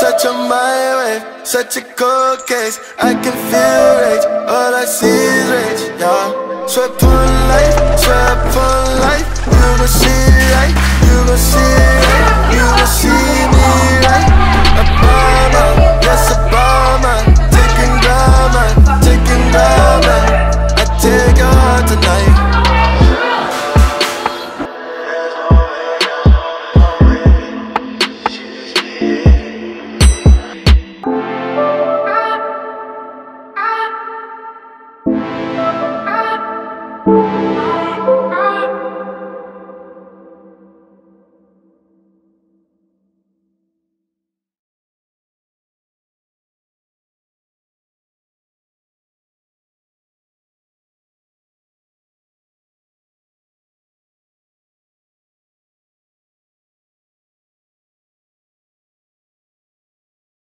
Such a mind wave, such a cold case. I can feel rage, all I see is rage, yeah. Swear upon life, swear upon life. You gon' see it right, you gon' see it right, you gon' see it right.